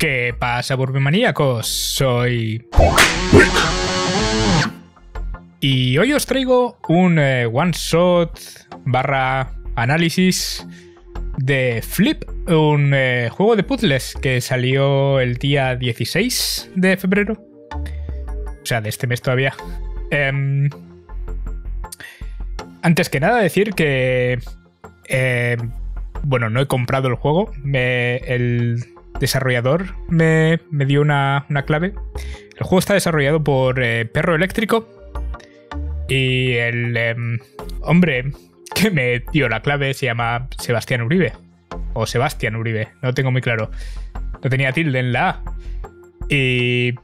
¿Qué pasa, burbimaníacos? Soy Flip. Y hoy os traigo un one shot barra análisis de Flip, un juego de puzzles que salió el día 16 de febrero. O sea, de este mes todavía. Antes que nada decir que... bueno, no he comprado el juego. El desarrollador me dio una clave. El juego está desarrollado por Perro Eléctrico. Y el hombre que me dio la clave se llama Sebastián Uribe. O Sebastián Uribe, no tengo muy claro. No tenía tilde en la A. Y...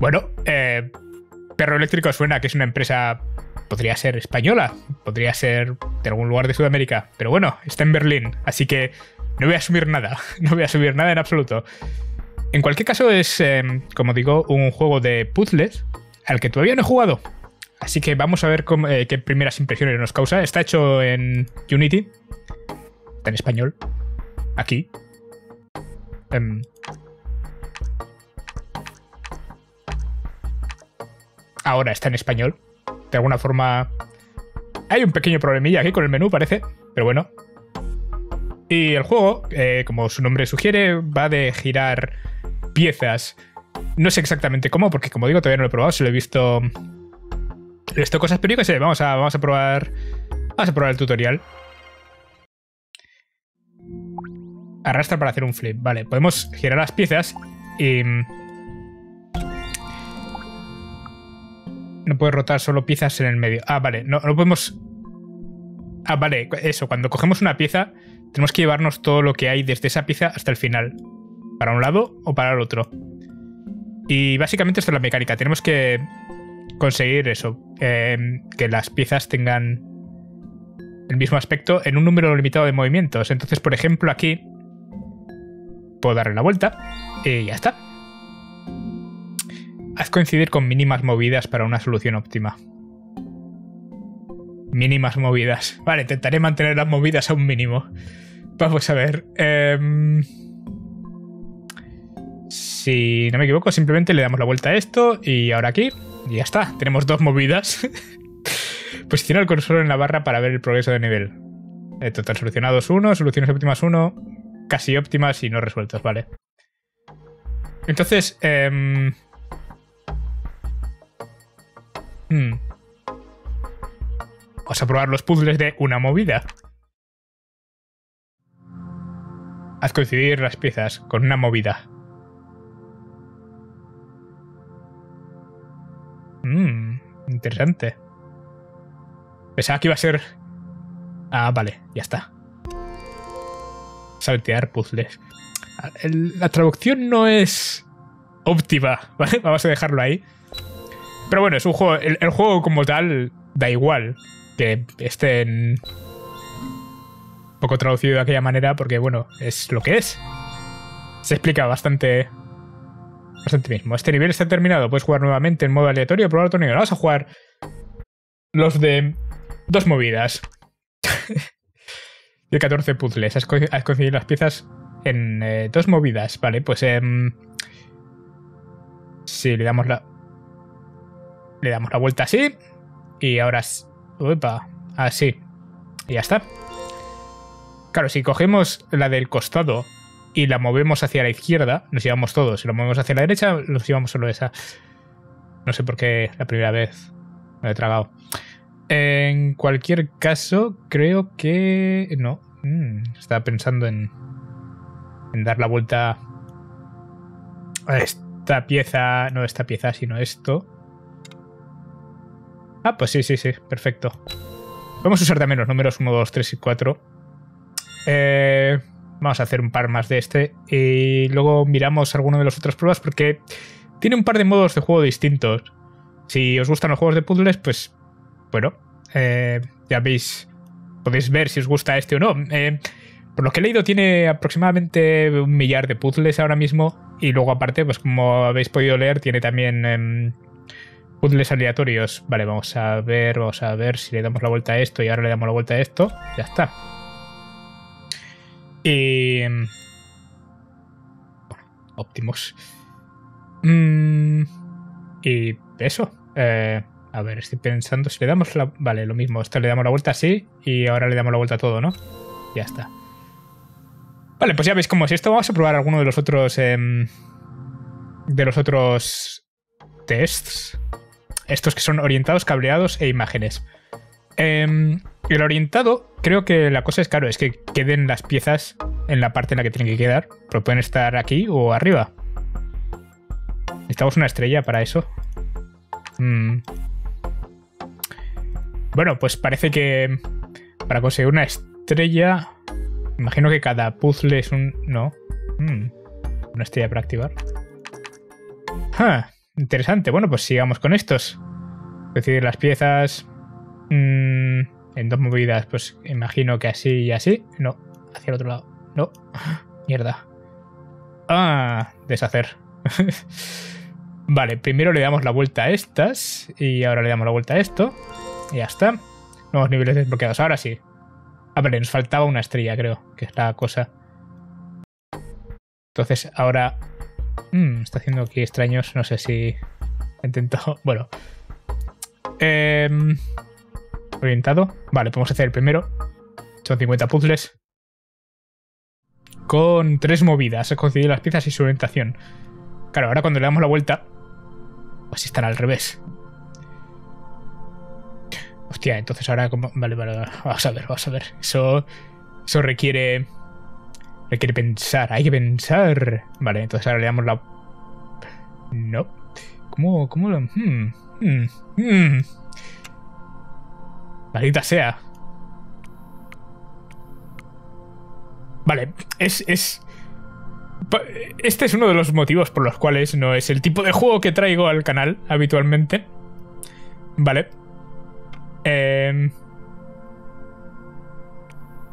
bueno, Perro Eléctrico suena que es una empresa... podría ser española, podría ser de algún lugar de Sudamérica, pero bueno, está en Berlín, así que no voy a asumir nada, no voy a asumir nada en absoluto. En cualquier caso es, como digo, un juego de puzzles al que todavía no he jugado, así que vamos a ver cómo, qué primeras impresiones nos causa. Está hecho en Unity, está en español, aquí. Ahora está en español. De alguna forma hay un pequeño problemilla aquí con el menú, parece, pero bueno. Y el juego, como su nombre sugiere, va de girar piezas. No sé exactamente cómo, porque como digo, todavía no lo he probado, solo he visto cosas, pero yo qué sé, vamos a probar. Vamos a probar el tutorial. Arrastra para hacer un flip. Vale, podemos girar las piezas y... no puedes rotar solo piezas en el medio. Ah, vale, no podemos... ah, vale, eso, cuando cogemos una pieza tenemos que llevarnos todo lo que hay desde esa pieza hasta el final, para un lado o para el otro. Y básicamente esta es la mecánica, tenemos que conseguir eso, que las piezas tengan el mismo aspecto en un número limitado de movimientos. Entonces, por ejemplo, aquí puedo darle la vuelta y ya está. Haz coincidir con mínimas movidas para una solución óptima. Mínimas movidas. Vale, intentaré mantener las movidas a un mínimo. Vamos a ver. Si no me equivoco, simplemente le damos la vuelta a esto y ahora aquí. Y ya está, tenemos dos movidas. Posiciona el cursor en la barra para ver el progreso de nivel. Total solucionados 1, soluciones óptimas 1, casi óptimas y no resueltos, vale. Entonces... vamos a probar los puzzles de una movida. Haz coincidir las piezas con una movida. Interesante. Pensaba que iba a ser... ah, vale, ya está. Saltear puzzles. La traducción no es óptima, ¿vale? Vamos a dejarlo ahí. Pero bueno, es un juego. El juego como tal da igual que esté en... poco traducido de aquella manera, porque bueno, es lo que es. Se explica bastante mismo. Este nivel está terminado. Puedes jugar nuevamente en modo aleatorio o probar otro nivel. Vamos a jugar los de dos movidas. De 14 puzzles. Has conseguido las piezas en dos movidas. Vale, pues... si le damos la... le damos la vuelta así. Y ahora... opa, así. Y ya está. Claro, si cogemos la del costado y la movemos hacia la izquierda, nos llevamos todo. Si la movemos hacia la derecha, nos llevamos solo esa. No sé por qué la primera vez me lo he tragado. En cualquier caso, creo que... no. Estaba pensando en dar la vuelta a esta pieza. No esta pieza, sino esto. Ah, pues sí, perfecto. Vamos a usar también los números 1, 2, 3 y 4. Vamos a hacer un par más de este y luego miramos alguno de las otras pruebas porque tiene un par de modos de juego distintos. Si os gustan los juegos de puzzles, pues bueno, ya veis, podéis ver si os gusta este o no. Por lo que he leído tiene aproximadamente 1.000.000 de puzzles ahora mismo y luego aparte, pues como habéis podido leer, tiene también... puzzles aleatorios. Vale, vamos a ver si le damos la vuelta a esto y ahora le damos la vuelta a esto. Ya está. Y... óptimos. Y eso. A ver, estoy pensando si le damos la... Vale, lo mismo. Esto le damos la vuelta así y ahora le damos la vuelta a todo, ¿no? Ya está. Vale, pues ya veis cómo es esto. Vamos a probar alguno de los otros... tests. Estos que son orientados, cableados e imágenes. El orientado, creo que la cosa es, claro, es que queden las piezas en la parte en la que tienen que quedar. Pero pueden estar aquí o arriba. Necesitamos una estrella para eso. Bueno, pues parece que para conseguir una estrella... Imagino que cada puzzle es un... No. Una estrella para activar. Interesante. Bueno, pues sigamos con estos. Decidir las piezas... en dos movidas, pues imagino que así y así. No, hacia el otro lado. No. Mierda. Deshacer. Vale, primero le damos la vuelta a estas. Y ahora le damos la vuelta a esto. Y ya está. Nuevos niveles desbloqueados. Ahora sí. Ah, vale, nos faltaba una estrella, creo. Que es la cosa. Entonces, ahora... está haciendo aquí extraños. No sé si... Intento... Bueno. Orientado. Vale, podemos hacer el primero. Son 50 puzzles. Con 3 movidas. He coincidido las piezas y su orientación. Claro, ahora cuando le damos la vuelta... Pues están al revés. Hostia, entonces ahora... Como... Vale. Vamos a ver. Eso requiere... Requiere pensar. Hay que pensar. Vale, entonces ahora le damos la... No. ¿Cómo lo...? Maldita sea. Vale, Este es uno de los motivos por los cuales no es el tipo de juego que traigo al canal habitualmente. Vale.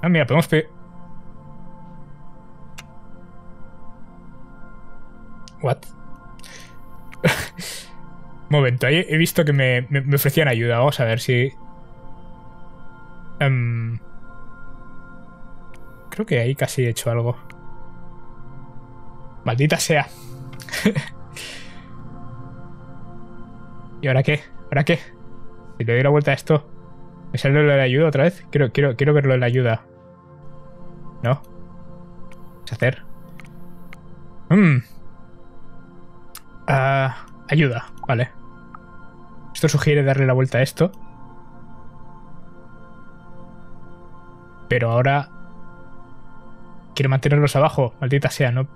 Mira, podemos pedir... What? Momento, ahí he visto que me ofrecían ayuda. Vamos a ver si... creo que ahí casi he hecho algo. Maldita sea. ¿Y ahora qué? ¿Ahora qué? Si le doy la vuelta a esto, ¿me sale lo de la ayuda otra vez? Quiero verlo de la ayuda. ¿No? Deshacer. Ayuda, vale. Esto sugiere darle la vuelta a esto. Pero ahora... Quiero mantenerlos abajo. Maldita sea, no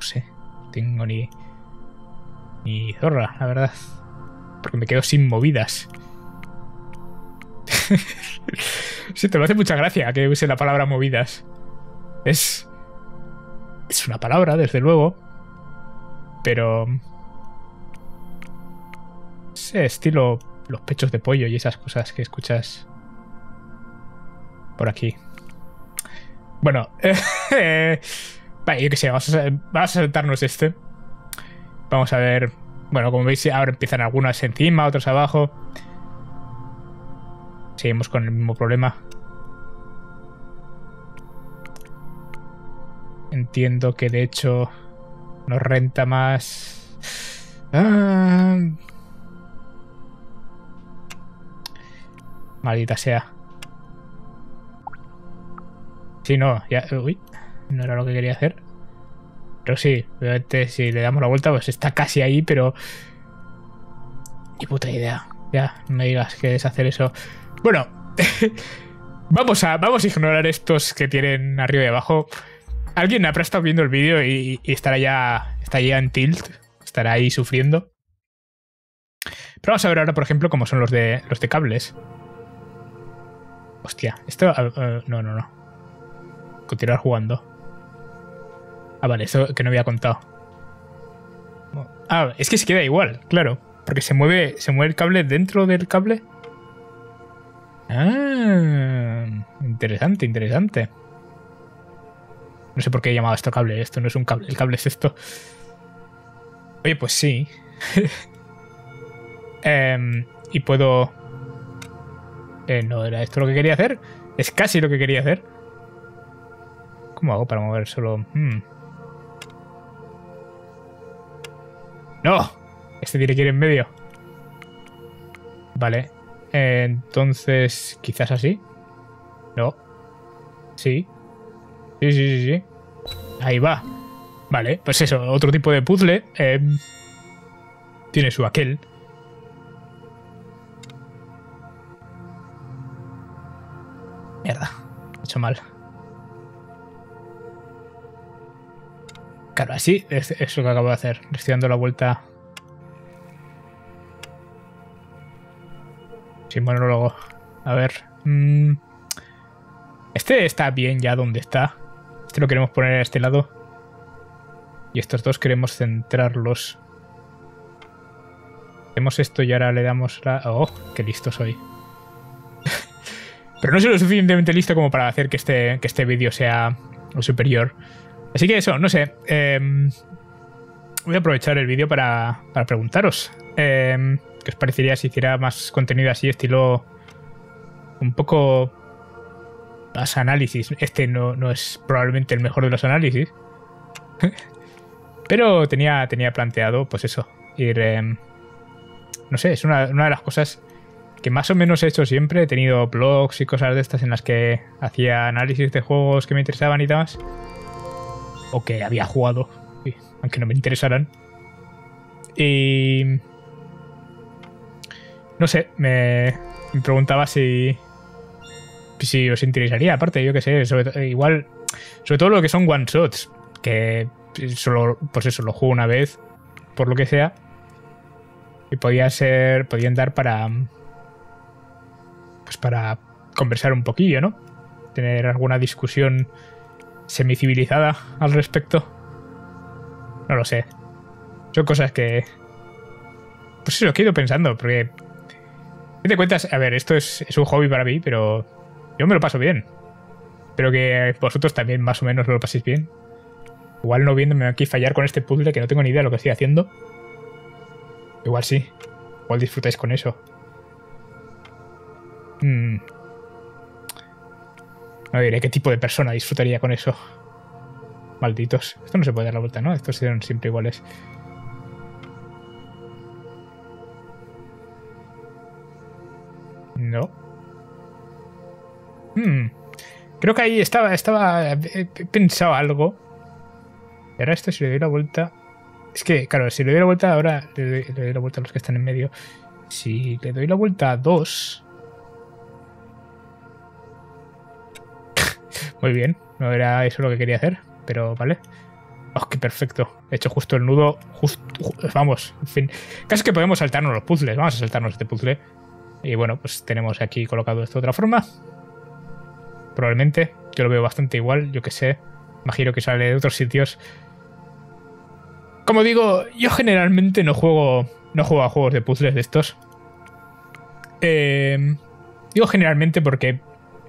sé. No tengo ni zorra, la verdad. Porque me quedo sin movidas. Sí, te lo hace mucha gracia que use la palabra movidas. Es una palabra, desde luego. Pero... Ese estilo los pechos de pollo y esas cosas que escuchas por aquí. Bueno, vale, yo qué sé, vamos a saltarnos este. Vamos a ver. Bueno, como veis, ahora empiezan algunas encima, otras abajo. Seguimos con el mismo problema. Entiendo que de hecho nos renta más. Maldita sea. Sí, no, ya... Uy, no era lo que quería hacer. Pero sí, obviamente si le damos la vuelta, pues está casi ahí, pero... Ni puta idea. Ya, no me digas que es hacer eso. Bueno, vamos a ignorar estos que tienen arriba y abajo. Alguien habrá estado viendo el vídeo y estará ya en tilt. Estará ahí sufriendo. Pero vamos a ver ahora, por ejemplo, cómo son los de cables. Hostia, esto... No. Continuar jugando. Ah, vale, eso que no había contado. Ah, es que se queda igual, claro. Porque se mueve el cable dentro del cable. Ah, interesante. No sé por qué he llamado esto cable. Esto no es un cable, el cable es esto. Oye, pues sí. Y puedo... no era esto lo que quería hacer. Es casi lo que quería hacer. ¿Cómo hago para mover solo? ¡No! Este tiene que ir en medio. Vale. Entonces, quizás así. No. Sí. Sí, sí, sí, sí. Ahí va. Vale, pues eso, otro tipo de puzzle. Tiene su aquel. Mierda, he hecho mal. Claro, así es lo que acabo de hacer. Le estoy dando la vuelta. Sin monólogo. A ver. Este está bien ya donde está. Este lo queremos poner a este lado. Y estos dos queremos centrarlos. Hacemos esto y ahora le damos la... ¡Oh! ¡Qué listo soy! Pero no soy lo suficientemente listo como para hacer que este vídeo sea superior. Así que eso, no sé. Voy a aprovechar el vídeo para preguntaros. ¿Qué os parecería si hiciera más contenido así, estilo... un poco... más análisis? Este no es probablemente el mejor de los análisis. Pero tenía planteado, pues eso, ir... no sé, es una de las cosas que más o menos he hecho siempre. He tenido blogs y cosas de estas en las que hacía análisis de juegos que me interesaban y demás. O que había jugado, aunque no me interesaran. Y... no sé, me preguntaba si os interesaría. Aparte, yo qué sé, sobre todo lo que son one-shots, que solo, pues eso, lo juego una vez, por lo que sea. Y podían dar para... pues para conversar un poquillo, ¿no? Tener alguna discusión semicivilizada al respecto. No lo sé. Son cosas que... pues eso, que he ido pensando, porque... te cuentas, a ver, esto es un hobby para mí, pero yo me lo paso bien. Espero que vosotros también más o menos me lo paséis bien. Igual no viéndome aquí fallar con este puzzle que no tengo ni idea de lo que estoy haciendo. Igual sí. Igual disfrutáis con eso. No diré qué tipo de persona disfrutaría con eso. Malditos. Esto no se puede dar la vuelta, ¿no? Estos serán siempre iguales. No. Creo que ahí estaba... he pensado algo. Y ahora esto, si le doy la vuelta... es que, claro, si le doy la vuelta ahora... le doy la vuelta a los que están en medio. Si le doy la vuelta a dos... muy bien. No era eso lo que quería hacer, pero vale. ¡Oh, qué perfecto! He hecho justo el nudo... vamos, en fin. Casi que podemos saltarnos los puzzles. Vamos a saltarnos este puzzle. Y bueno, pues tenemos aquí colocado esto de otra forma. Probablemente. Yo lo veo bastante igual, yo qué sé. Imagino que sale de otros sitios. Como digo, yo generalmente no juego a juegos de puzzles de estos. Digo generalmente porque...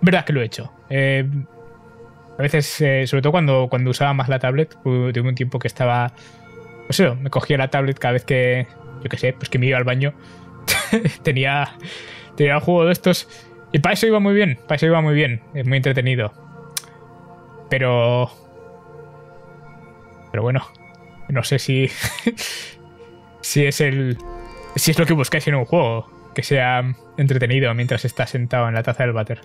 verdad que lo he hecho. A veces, sobre todo cuando usaba más la tablet, tuve un tiempo que estaba... pues eso, me cogía la tablet cada vez que... yo qué sé, pues que me iba al baño. tenía un juego de estos. Y para eso iba muy bien. Para eso iba muy bien. Es muy entretenido. Pero bueno. No sé si... si es lo que buscáis en un juego. Que sea entretenido mientras estás sentado en la taza del váter.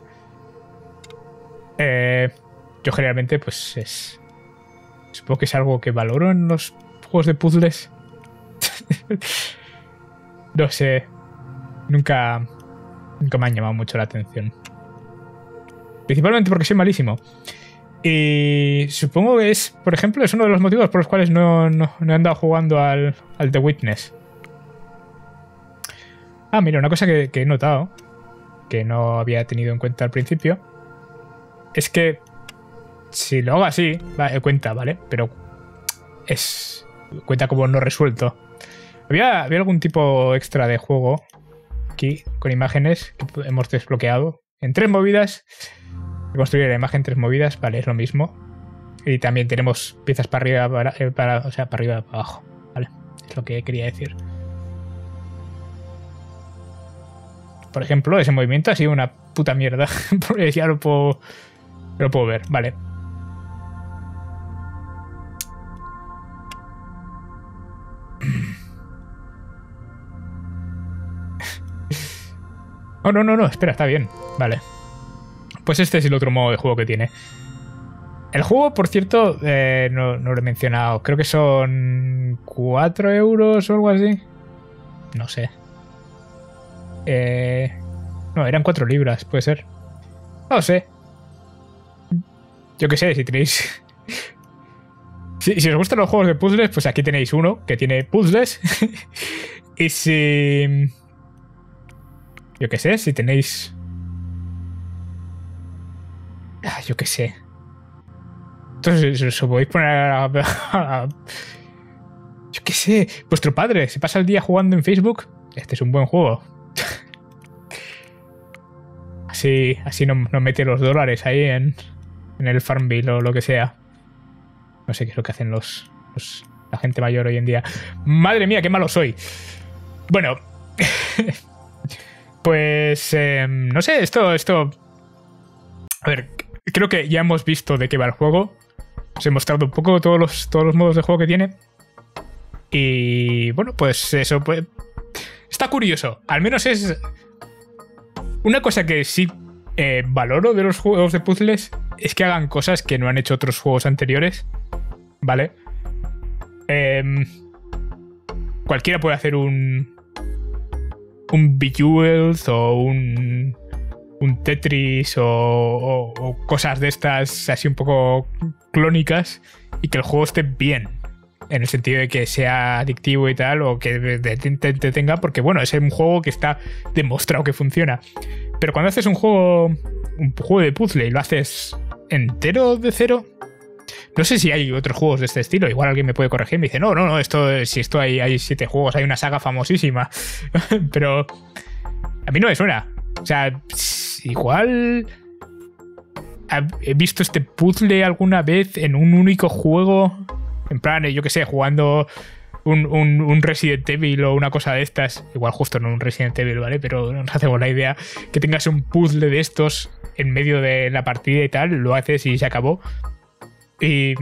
Yo generalmente, pues es... supongo que es algo que valoro en los juegos de puzzles. No sé. Nunca me han llamado mucho la atención. Principalmente porque soy malísimo. Y supongo que es, por ejemplo, es uno de los motivos por los cuales no he andado jugando al The Witness. Ah, mira, una cosa que he notado, que no había tenido en cuenta al principio, es que si lo hago así, cuenta, ¿vale? Pero cuenta como no resuelto. Había algún tipo extra de juego aquí, con imágenes que hemos desbloqueado en 3 movidas. Construir la imagen 3 movidas, vale, es lo mismo. Y también tenemos piezas para arriba, o sea, para arriba y para abajo, vale, es lo que quería decir. Por ejemplo, ese movimiento ha sido una puta mierda, porque ya lo puedo ver, vale. Oh, no, no, no, espera, está bien. Vale. Pues este es el otro modo de juego que tiene. El juego, por cierto, no lo he mencionado. Creo que son 4 euros o algo así. No sé. No, eran 4 libras, puede ser. No sé. Yo qué sé, si tenéis... Si os gustan los juegos de puzzles, pues aquí tenéis uno que tiene puzzles. Y si... Yo qué sé, si tenéis... Ah, yo qué sé. Entonces, os podéis poner a... Yo qué sé. Vuestro padre se pasa el día jugando en Facebook. Este es un buen juego. Así no mete los dólares ahí en el Farmville o lo que sea. No sé qué es lo que hacen la gente mayor hoy en día. ¡Madre mía, qué malo soy! Bueno. Pues... no sé, esto... A ver, creo que ya hemos visto de qué va el juego. Os he mostrado un poco todos los modos de juego que tiene. Y... bueno, pues eso... Pues, está curioso. Al menos es... Una cosa que sí valoro de los juegos de puzzles es que hagan cosas que no han hecho otros juegos anteriores, ¿vale? Cualquiera puede hacer un Bejeweled o un Tetris o cosas de estas así un poco clónicas y que el juego esté bien, en el sentido de que sea adictivo y tal, o que te entretenga, porque bueno, es un juego que está demostrado que funciona. Pero cuando haces un juego de puzzle y lo haces entero de cero, no sé si hay otros juegos de este estilo, igual alguien me puede corregir y me dice, no, esto hay 7 juegos, hay una saga famosísima. Pero a mí no me suena. O sea, igual he visto este puzzle alguna vez en un único juego. En plan, yo qué sé, jugando un Resident Evil o una cosa de estas. Igual justo no un Resident Evil, ¿vale? Pero nos hacemos la idea que tengas un puzzle de estos en medio de la partida y tal. Lo haces y se acabó. Y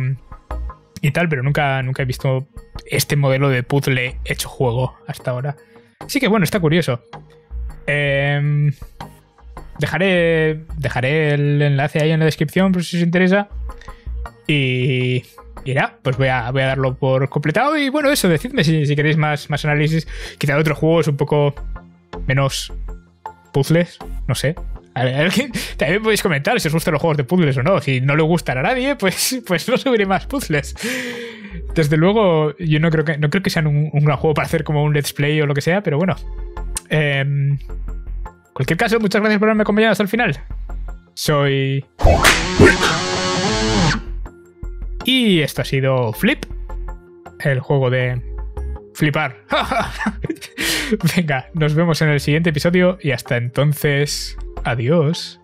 tal, pero nunca he visto este modelo de puzzle hecho juego hasta ahora. Así que bueno, está curioso. Dejaré el enlace ahí en la descripción por si os interesa. Y nada, pues voy a darlo por completado. Y bueno, eso, decidme si queréis más análisis. Quizá de otros juegos un poco menos puzzles, no sé. A ver, también podéis comentar si os gustan los juegos de puzzles o no. Si no le gustan a nadie, pues no subiré más puzzles. Desde luego, yo no creo que sean un gran juego para hacer como un let's play o lo que sea, pero bueno. En cualquier caso, muchas gracias por haberme acompañado hasta el final. Soy... Y esto ha sido Flip, el juego de flipar. Venga, nos vemos en el siguiente episodio y hasta entonces, adiós.